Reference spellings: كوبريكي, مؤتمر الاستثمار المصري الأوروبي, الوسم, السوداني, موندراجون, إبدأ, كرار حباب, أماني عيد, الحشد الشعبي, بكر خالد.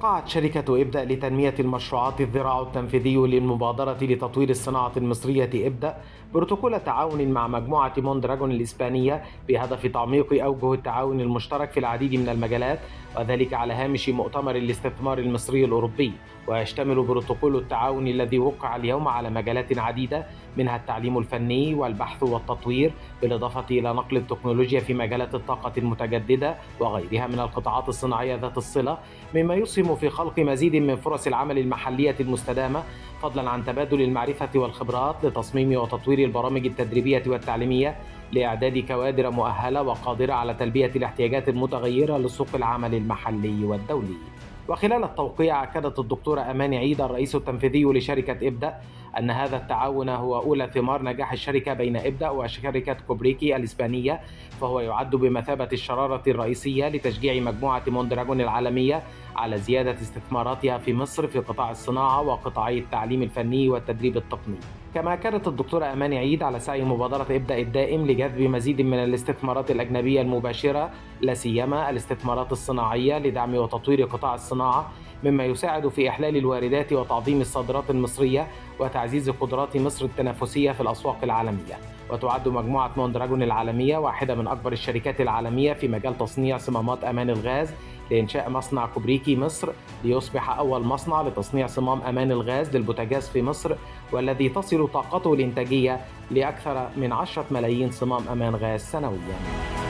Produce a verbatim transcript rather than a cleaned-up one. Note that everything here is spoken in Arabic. وقعت شركة إبدأ لتنمية المشروعات الذراع التنفيذي للمبادرة لتطوير الصناعة المصرية إبدأ بروتوكول تعاون مع مجموعة موندراجون الإسبانية بهدف تعميق أوجه التعاون المشترك في العديد من المجالات، وذلك على هامش مؤتمر الاستثمار المصري الأوروبي. ويشتمل بروتوكول التعاون الذي وقع اليوم على مجالات عديدة منها التعليم الفني والبحث والتطوير، بالإضافة إلى نقل التكنولوجيا في مجالات الطاقة المتجددة وغيرها من القطاعات الصناعية ذات الصلة، مما يسهم في خلق مزيد من فرص العمل المحلية المستدامة، فضلا عن تبادل المعرفة والخبرات لتصميم وتطوير البرامج التدريبية والتعليمية لإعداد كوادر مؤهلة وقادرة على تلبية الاحتياجات المتغيرة لسوق العمل المحلي والدولي. وخلال التوقيع أكدت الدكتورة أماني عيد الرئيس التنفيذي لشركة إبدأ أن هذا التعاون هو أولى ثمار نجاح الشركة بين إبدأ وشركة كوبريكي الإسبانية، فهو يعد بمثابة الشرارة الرئيسية لتشجيع مجموعة موندراجون العالمية على زيادة استثماراتها في مصر في قطاع الصناعة وقطاعي التعليم الفني والتدريب التقني. كما أكدت الدكتورة أماني عيد على سعي مبادرة إبدأ الدائم لجذب مزيد من الاستثمارات الأجنبية المباشرة، لا سيما الاستثمارات الصناعية، لدعم وتطوير قطاع الصناعة، مما يساعد في إحلال الواردات وتعظيم الصادرات المصرية وتعزيز قدرات مصر التنافسية في الأسواق العالمية. وتعد مجموعة موندراجون العالمية واحدة من أكبر الشركات العالمية في مجال تصنيع صمامات أمان الغاز، لإنشاء مصنع كوبريكي مصر ليصبح أول مصنع لتصنيع صمام أمان الغاز للبوتاجاز في مصر، والذي تصل طاقته الإنتاجية لأكثر من عشرة ملايين صمام أمان غاز سنوياً.